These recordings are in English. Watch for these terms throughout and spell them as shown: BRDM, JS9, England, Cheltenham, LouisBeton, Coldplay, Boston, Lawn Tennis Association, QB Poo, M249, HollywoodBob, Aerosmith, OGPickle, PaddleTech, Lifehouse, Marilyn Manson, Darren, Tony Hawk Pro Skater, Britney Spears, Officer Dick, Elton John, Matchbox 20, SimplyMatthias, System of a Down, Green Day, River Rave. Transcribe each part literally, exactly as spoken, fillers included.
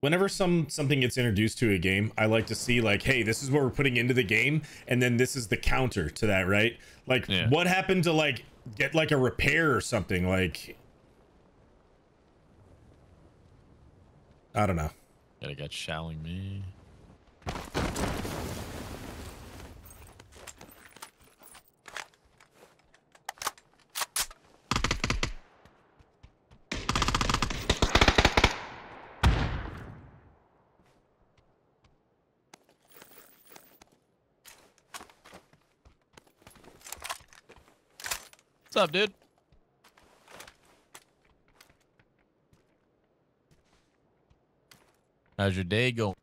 whenever some something gets introduced to a game, I like to see like, hey, this is what we're putting into the game, and then this is the counter to that, right? Like, yeah. What happened to like get like a repair or something? Like, I don't know. Gotta get shelling me. What's up, dude? How's your day going?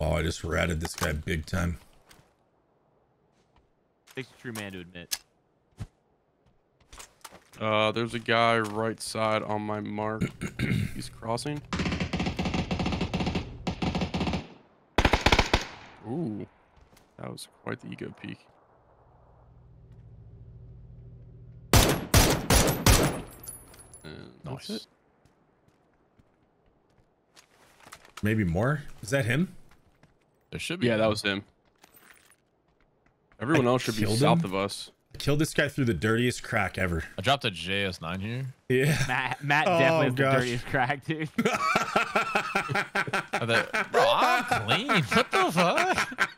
Oh, I just ratted this guy big time. Takes a true man to admit. Uh, there's a guy right side on my mark. He's crossing. Ooh, that was quite the ego peak. And nice. It. Maybe more? Is that him? There should be. Yeah, one. That was him. Everyone I else should be south him? Of us. I killed this guy through the dirtiest crack ever. I dropped a J S nine here. Yeah. Matt, Matt oh, definitely has gosh. The dirtiest crack, dude. That, bro, I'm clean. What the fuck?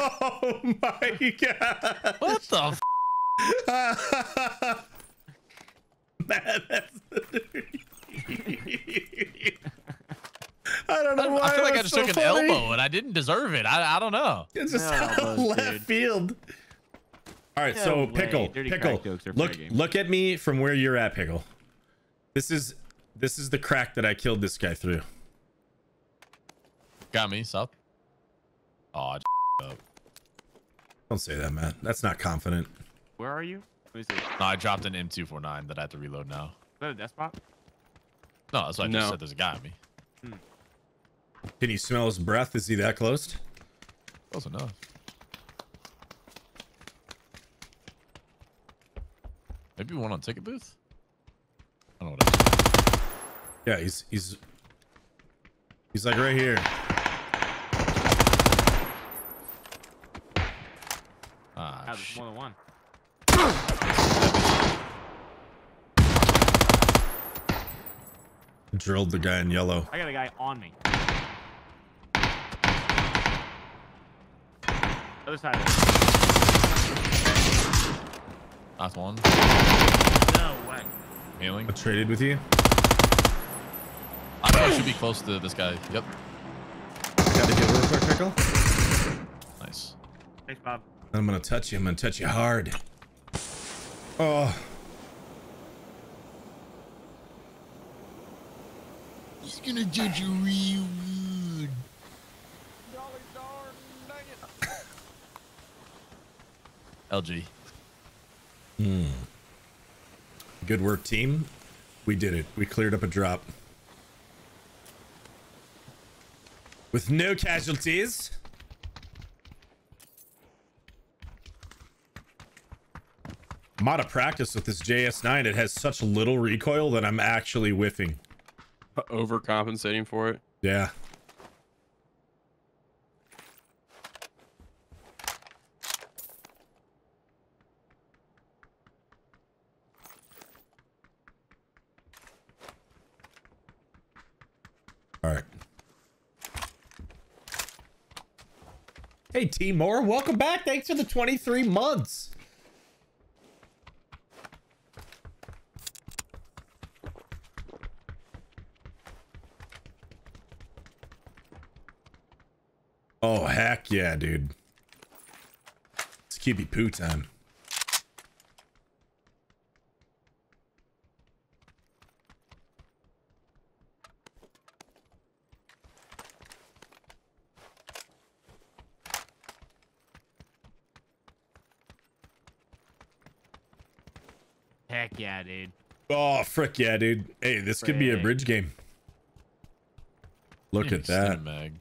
Oh my god! What the? F Man, that's the dirty. I don't know I don't, why. I feel like I just so took funny. An elbow and I didn't deserve it. I I don't know. It's just no, out of left dude. Field. All right, no so way. Pickle, dirty pickle. Look, look at me from where you're at, Pickle. This is this is the crack that I killed this guy through. Got me, sup? Aw, oh, up. Don't say that, man. That's not confident. Where are you? What is it? No, I dropped an M two forty-nine that I have to reload now. Is that a death spot? No, that's why I no. just said there's a guy on me. Hmm. Can you smell his breath? Is he that close? Close enough. Maybe one on ticket booth? I don't know what else. Yeah, he's... He's, he's like right here. Ah, shit. More than one. Drilled the guy in yellow. I got a guy on me. Other side of it. Last one. No way. Healing. I traded with you. I know I should be close to this guy. Yep. Got to get real quick, Pickle. Nice. Thanks, Bob. I'm gonna touch you. I'm gonna touch you hard. Oh. He's gonna touch you real good. L G. Hmm. Good work, team. We did it. We cleared up a drop. With no casualties. I'm out of practice with this J S nine. It has such little recoil that I'm actually whiffing. Overcompensating for it? Yeah. All right. Hey, Timor, welcome back. Thanks for the twenty-three months. Oh, heck yeah, dude. It's Q B Poo time. Heck yeah, dude. Oh, frick yeah, dude. Hey, this frick. Could be a bridge game. Look at that. Mag.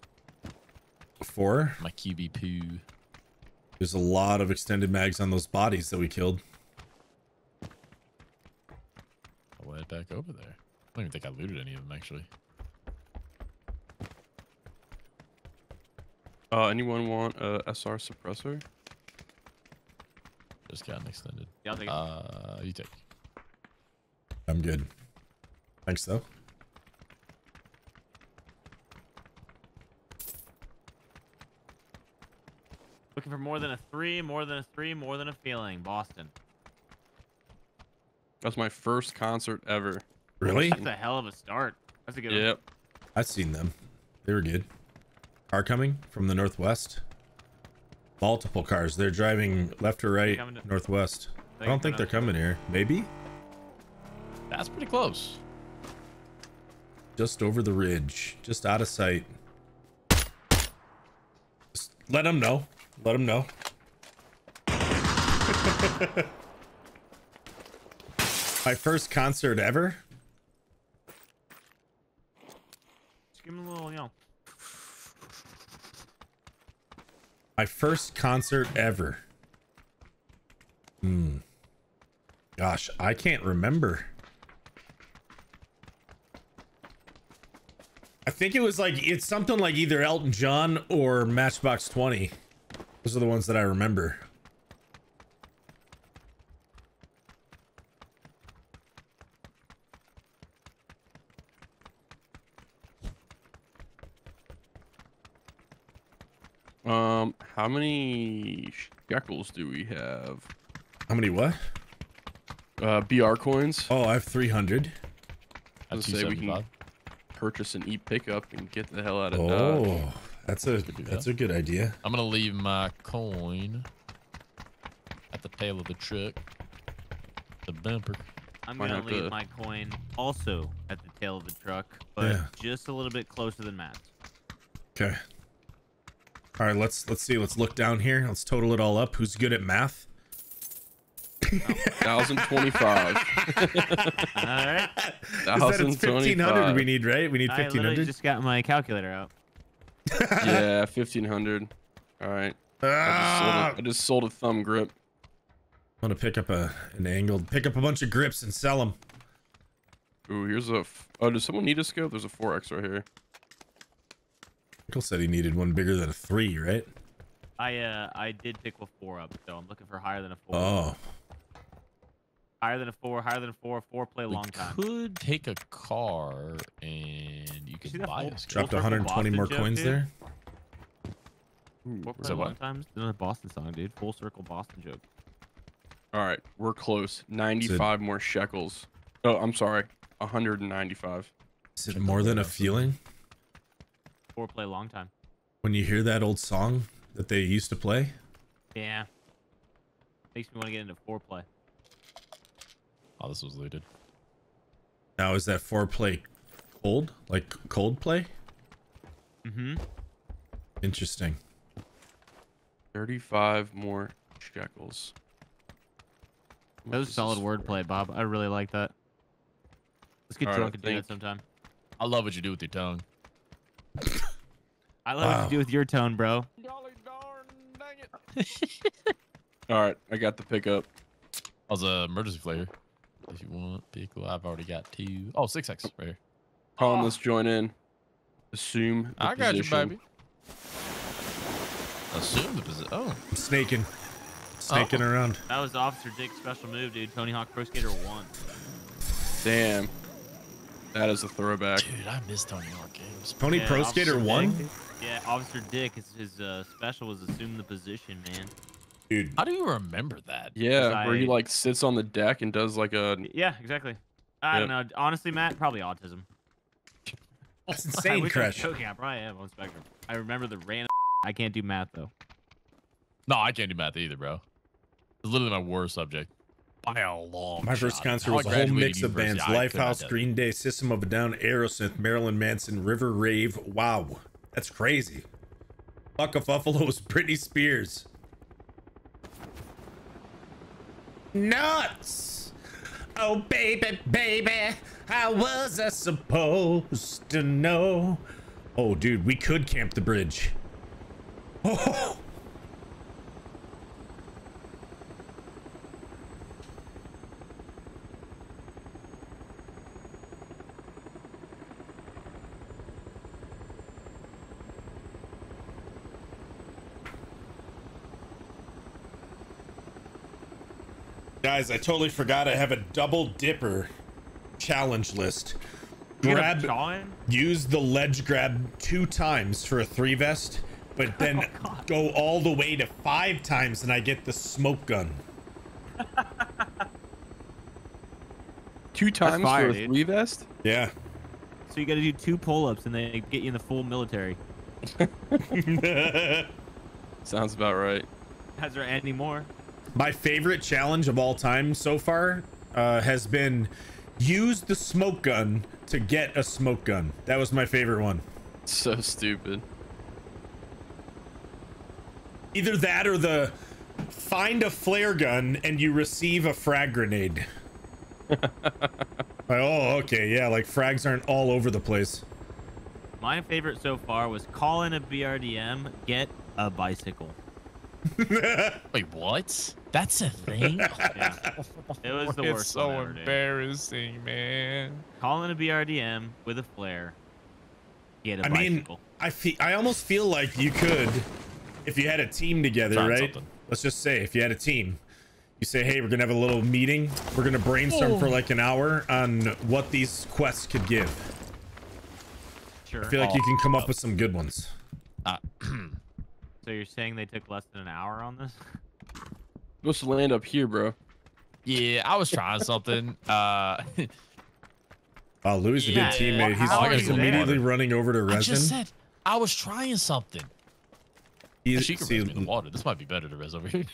Four. My Q B Poo. There's a lot of extended mags on those bodies that we killed. I went back over there. I don't even think I looted any of them, actually. Uh, anyone want a S R suppressor? Just got an extended. Yeah, I'll take it. Uh, you take. I'm good. Thanks, though. Looking for more than a three, more than a three, more than a feeling. Boston. That's my first concert ever. Really? That's a hell of a start. That's a good yep. one. Yep. I've seen them. They were good. Car coming from the northwest. Multiple cars. They're driving left or right, northwest. I don't think they're coming here. Maybe? That's pretty close. Just over the ridge. Just out of sight. Just let them know. Let them know. My first concert ever. Just give him a little, you know. My first concert ever. Hmm. Gosh, I can't remember. I think it was like, it's something like either Elton John or Matchbox twenty. Those are the ones that I remember. Um, how many shekels do we have? How many what? Uh, B R coins. Oh, I have three hundred. I was gonna say we can purchase an e-pickup and get the hell out of Dodge. Oh, that's a that's a good idea. I'm gonna leave my coin at the tail of the truck, the bumper. I'm gonna leave my coin also at the tail of the truck, but yeah, just a little bit closer than Matt. Okay. All right, let's let's see. Let's look down here. Let's total it all up. Who's good at math? Oh, one thousand twenty-five. All right. fifteen hundred we need, right? We need fifteen hundred. I just got my calculator out. Yeah, fifteen hundred. All right. Ah! I, just sold a, I just sold a thumb grip. I'm gonna pick up a an angled. Pick up a bunch of grips and sell them. Ooh, here's a. Oh, does someone need a scope? There's a four X right here. Michael said he needed one bigger than a three, right? I uh, I did pick a four up, so I'm looking for higher than a four. Oh. Higher than a four, higher than a four, four play long time. We could take a car and you could buy it. Dropped one hundred twenty more coins there. Four play long times? Another Boston song, dude. Full circle Boston joke. All right, we're close. ninety-five more shekels. Oh, I'm sorry. one hundred ninety-five. Is it more than a feeling? Play a long time. When you hear that old song that they used to play, yeah, makes me want to get into foreplay. Oh, this was looted. Now is that foreplay cold, like Coldplay? Mm-hmm. Interesting. thirty-five more shekels. What that was solid wordplay, Bob. I really like that. Let's get All drunk right, and do that sometime. I love what you do with your tongue. I love wow. what you do with your tone, bro. Golly darn, dang it. All right, I got the pickup. That was a emergency flare. If you want pickle, I've already got two. Oh, six X right here. Colin, oh. let's join in. Assume. The I got position. you, baby. Assume the position. Oh, I'm snaking, snaking oh. around. That was Officer Dick's special move, dude. Tony Hawk Pro Skater one. Damn. That is a throwback. Dude, I miss Tony Hawk games. Tony yeah, Pro Skater one? Yeah, Officer Dick, his, his uh, special was Assume the Position, man. Dude. How do you remember that? Yeah, where I... he like sits on the deck and does like a... Yeah, exactly. I yep. don't know. Honestly, Matt, probably autism. That's insane, I Crash. I, I probably am on spectrum. I remember the random... I can't do math, though. No, I can't do math either, bro. It's literally my worst subject. By a long My first shot. concert was a whole mix of bands. Lifehouse, Green Day, System of a Down, Aerosmith, Marilyn Manson, River Rave. Wow. That's crazy. Fuck a Fuffalo was Britney Spears. Nuts! Oh, baby, baby. How was I supposed to know? Oh, dude, we could camp the bridge. Oh! Guys, I totally forgot I have a double dipper challenge list. Grab, use the ledge grab two times for a three vest, but then oh, go all the way to five times and I get the smoke gun. Two times fire, for a three dude. vest? Yeah. So you gotta do two pull-ups and they get you in the full military. Sounds about right. Has there any more? My favorite challenge of all time so far uh, has been use the smoke gun to get a smoke gun. That was my favorite one. So stupid. Either that or the find a flare gun and you receive a frag grenade. Like, oh, okay. Yeah, like frags aren't all over the place. My favorite so far was call in a B R D M, get a bicycle. Wait, what? That's a thing? Yeah. It was the worst. It's so ever, embarrassing, dude. Man. Call in a B R D M with a flare, get a I bicycle. Mean, I feel I almost feel like you could, if you had a team together, Trying right? Something. Let's just say if you had a team. You say, hey, we're gonna have a little meeting. We're gonna brainstorm oh. for like an hour on what these quests could give. Sure. I feel like oh. you can come up with some good ones. Uh, so you're saying they took less than an hour on this? Supposed to land up here, bro. Yeah, I was trying something. Uh. Oh, Louis is yeah, a good teammate. He's, he's immediately running over to Resin. I just said I was trying something. He's, she can res me in the water. This might be better to res over here.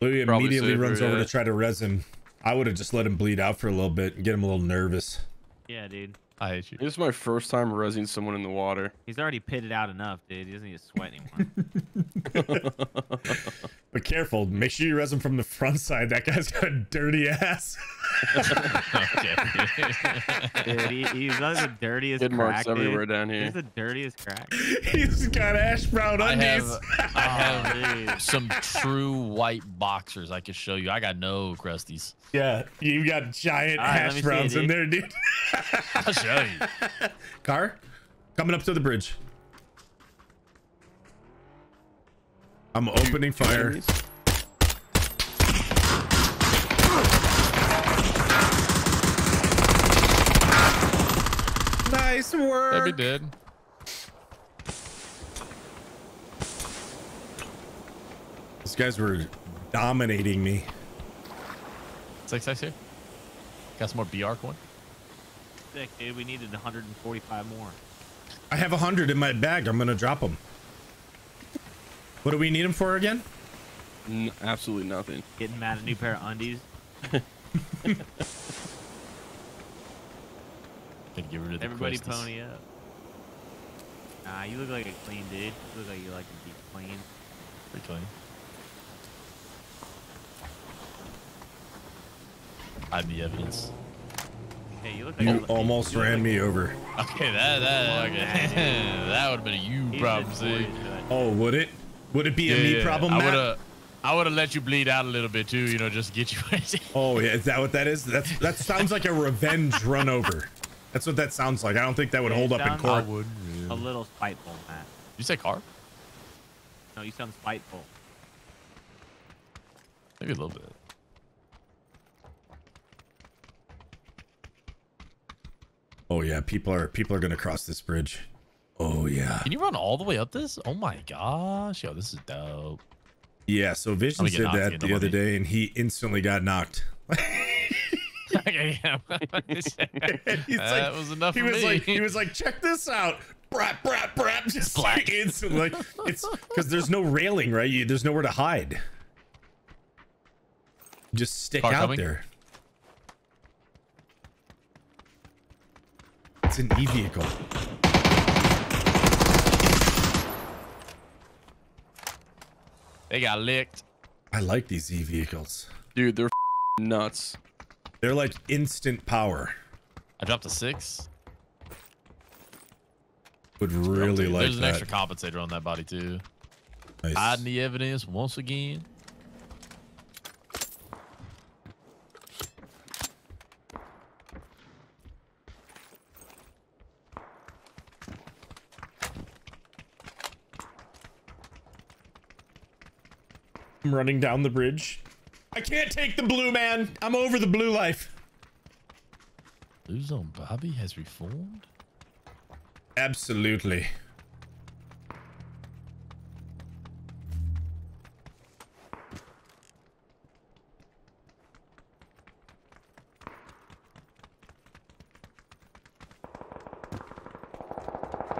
Louis immediately super, runs over yeah. to try to res him. I would have just let him bleed out for a little bit and get him a little nervous. Yeah, dude. I hate you. This is my first time resing someone in the water. He's already pitted out enough, dude. He doesn't need to sweat anymore. But careful. Make sure you res him from the front side. That guy's got a dirty ass. Dude, he, he's not the dirtiest Kid crack, marks dude. Everywhere down here. He's the dirtiest crack. He's got ash brown undies. I have, I have some true white boxers I can show you. I got no crusties. Yeah, you got giant right, ash browns it, in there, dude. I'll show you. Car, coming up to the bridge. I'm opening fire. Nice work. That'd be dead. These guys were dominating me. Six X here. Got some more B R coin. Sick, dude. We needed one hundred forty-five more. I have one hundred in my bag. I'm gonna drop them. What do we need them for again? N absolutely nothing. Getting mad at a new pair of undies. Get rid of everybody questions. Pony up. Nah, you look like a clean dude. You look like you like to be clean. Pretty clean. Hide the evidence. Hey, you look like you almost like, ran you me like, over. Okay, that that okay. That would have been a you He's problem. See. Oh, would it? Would it be yeah, a me yeah, problem? I would have. I would have let you bleed out a little bit too, you know, just to get you. Oh yeah, is that what that is? That's that sounds like a revenge run over. That's what that sounds like. I don't think that would yeah, hold up in court. Would, yeah. A little spiteful, Matt. Did you say car? No, you sound spiteful. Maybe a little bit. Oh yeah, people are people are gonna cross this bridge. Oh yeah. Can you run all the way up this? Oh my gosh, yo, this is dope. Yeah. So Vision said that the other day, and he instantly got knocked. Okay, yeah. He's uh, like, that was enough he for was me. Like he was like check this out brat brat brat just like instantly like it's because there's no railing right you there's nowhere to hide just stick Car out coming. There it's an e-vehicle they got licked. I like these e-vehicles dude they're nuts. They're like instant power. I dropped a six. Would really like that. There's an extra compensator on that body too. Nice. Hiding the evidence once again. I'm running down the bridge. I can't take the blue, man. I'm over the blue life. Blue Zone Bobby has reformed? Absolutely.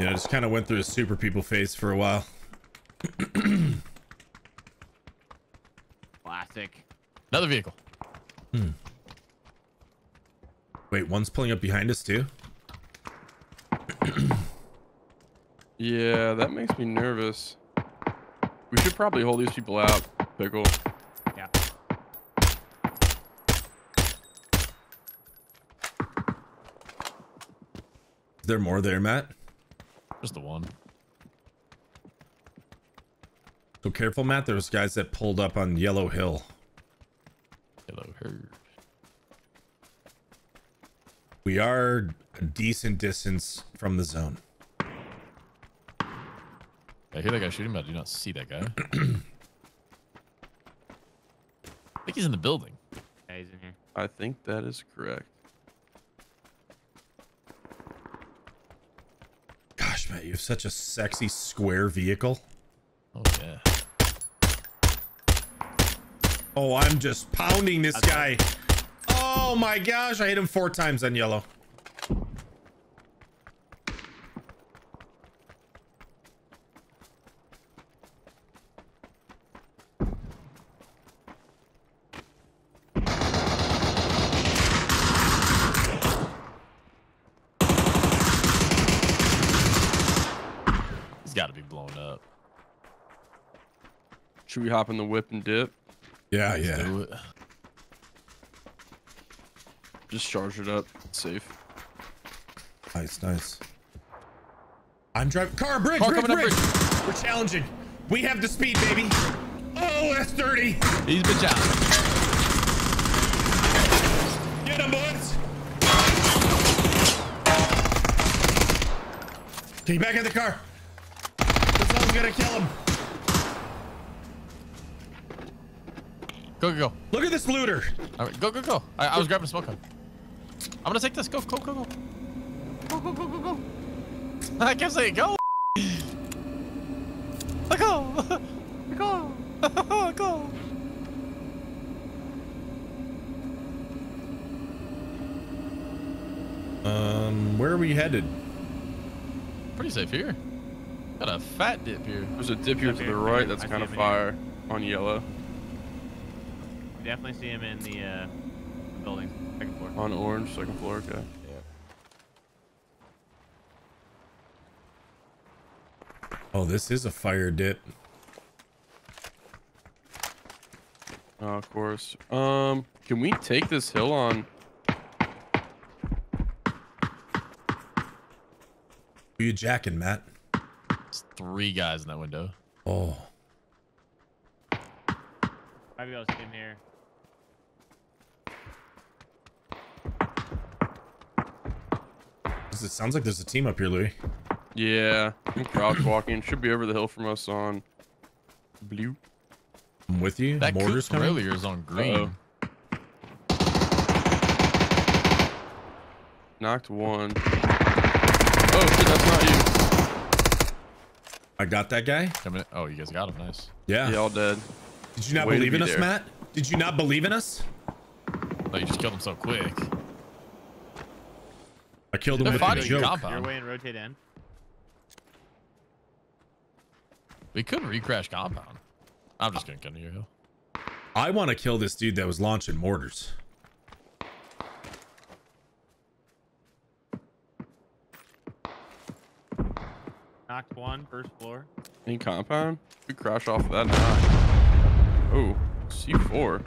Yeah, I just kind of went through a super people phase for a while. Classic. Another vehicle. Hmm. Wait, one's pulling up behind us too? Yeah, that makes me nervous. We should probably hold these people out. Pickle. Yeah. Is there more there, Matt? Just the one. So careful, Matt. There was guys that pulled up on Yellow Hill. Yellow Herd. We are a decent distance from the zone. I hear that guy shooting, but I do not see that guy. I think he's in the building. Yeah, he's in here. I think that is correct. Matt, you have such a sexy square vehicle. Oh yeah. Oh, I'm just pounding this That's guy. It. Oh my gosh, I hit him four times on yellow. Should we hop in the whip and dip? Yeah, Let's yeah. Do it. Just charge it up. It's safe. Nice, nice. I'm driving. Car, bridge, Car bridge, bridge. bridge. We're challenging. We have the speed, baby. Oh, that's dirty. He's been challenged. Get him, boys. Okay, back in the car. This one's gonna kill him. Go, go, go. Look at this looter. All right, go, go, go. I, I was grabbing a smoke gun. I'm going to take this. Go, go, go, go. Go, go, go, go, go. I kept saying go. Go. Go. Go. Um, where are we headed? Pretty safe here. Got a fat dip here. There's a dip here to the right that's kind of fire on yellow. Definitely see him in the uh, building, second floor. On orange, second floor, okay. Yeah. Oh, this is a fire dip. Oh, of course. Um, can we take this hill on? Who you jacking, Matt? There's three guys in that window. Oh. Might be able to see him here. It sounds like there's a team up here, Louis. Yeah, I'm crouch walking. Should be over the hill from us on blue. I'm with you. That mortar's coming. Earlier is on green. Uh-oh. Knocked one. Oh shit, that's not you. I got that guy. Coming. Oh, you guys got him. Nice. Yeah. Yeah, all dead. Did you not Way believe be in us, there. Matt? Did you not believe in us? Oh, you just killed him so quick. I killed him with a joke. Your way and rotate in. We could recrash compound. I'm just gonna continue hill. I want to kill this dude that was launching mortars. Knocked one, first floor. In compound? We crash off of that nine. Oh, C four.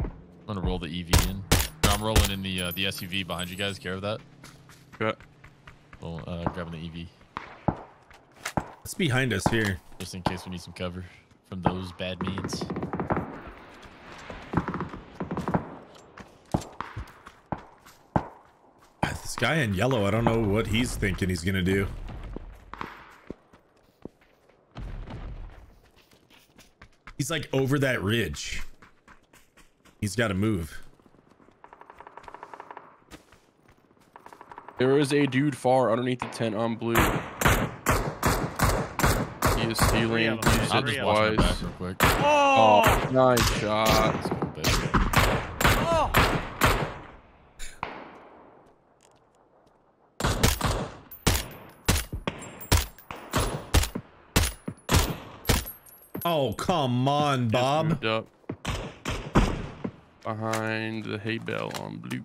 I'm gonna roll the E V in. I'm rolling in the uh, the S U V behind you guys. Care of that? Yeah. Well, uh, grabbing the E V. It's behind us here. Just in case we need some cover from those bad means. This guy in yellow, I don't know what he's thinking he's gonna do. He's like over that ridge. He's got to move. There is a dude far underneath the tent on blue. He is stealing. I'll just watch my back real quick. Oh, oh nice shot. Oh. Oh, come on, Bob. Up behind the hay bale on blue.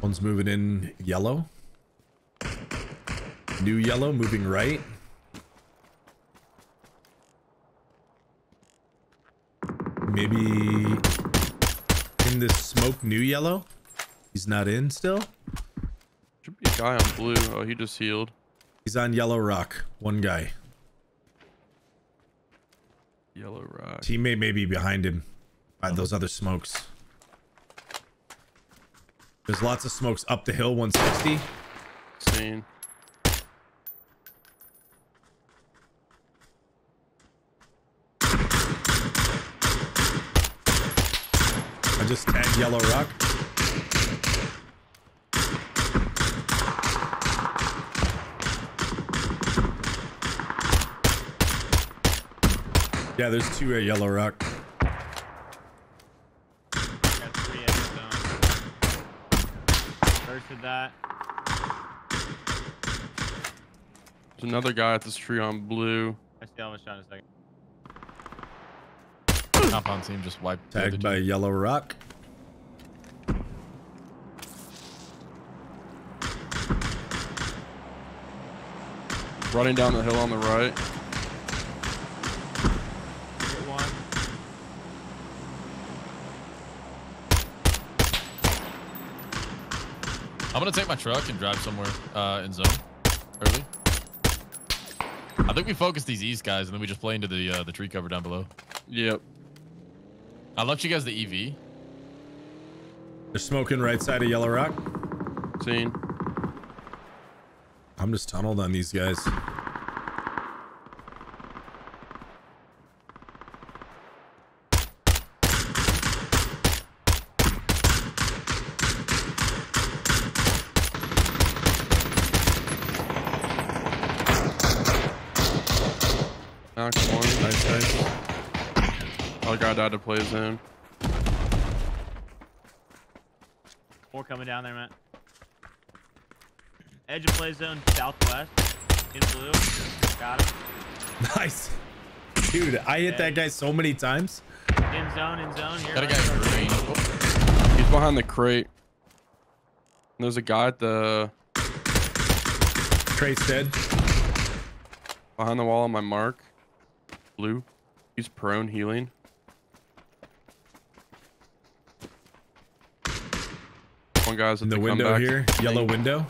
One's moving in yellow. New yellow, moving right. Maybe in this smoke, new yellow. He's not in still. Should be a guy on blue. Oh, he just healed. He's on yellow rock. One guy. Yellow rock. Teammate may be behind him by those other smokes. There's lots of smokes up the hill, one sixty. Seen. Just tag yellow rock. Yeah, there's two at yellow rock. Got three at stone. First of that. There's another guy at this tree on blue. I see how much shot in a second. Compound team just wiped. Tagged by yellow rock. Running down the hill on the right. Hit one. I'm gonna take my truck and drive somewhere uh, in zone early. I think we focus these east guys and then we just play into the uh, the tree cover down below. Yep. I left you guys the E V. They're smoking right side of yellow rock. Seen. I'm just tunneled on these guys. Knocked one. Nice, nice. Oh, God, died to play zone. More coming down there, Matt. Edge of play zone, southwest. In blue. Got him. Nice. Dude, I hit Edge. that guy so many times. In zone, in zone. Here, that right guy's green. Oh. He's behind the crate. And there's a guy at the... Crate's dead. Behind the wall on my mark. Blue. He's prone healing. One guy's in the, the window here. Yellow window.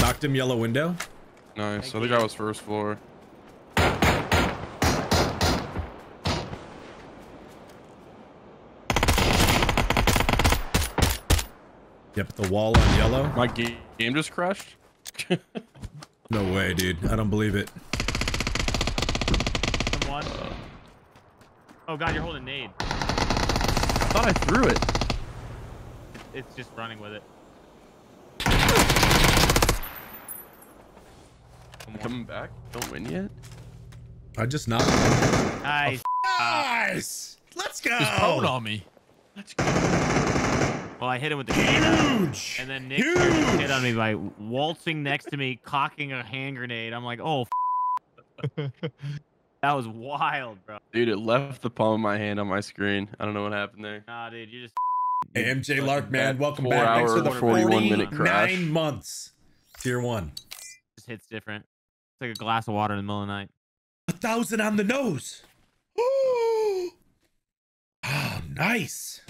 Knocked him. Yellow window. Nice. Thank Other you. guy was first floor. Yep. The wall on yellow. My game just crashed. No way, dude. I don't believe it. Someone. Uh, oh God, you're holding nade. I thought I threw it. It's just running with it. I'm coming back. Don't win yet. I just knocked him. Nice. Oh, nice. Let's go. Just pwned on me. Let's go. Well, I hit him with the grenade. Huge. And then Nick hit on me by waltzing next to me, cocking a hand grenade. I'm like, oh. F That was wild, bro. Dude, it left the palm of my hand on my screen. I don't know what happened there. Nah, dude, you just. Hey, M J Lark, man, welcome back. Thanks for the forty-one minute crash. Nine months. Tier one. Just hits different. It's like a glass of water in the middle of the night. A thousand on the nose. Ooh. Ah, nice.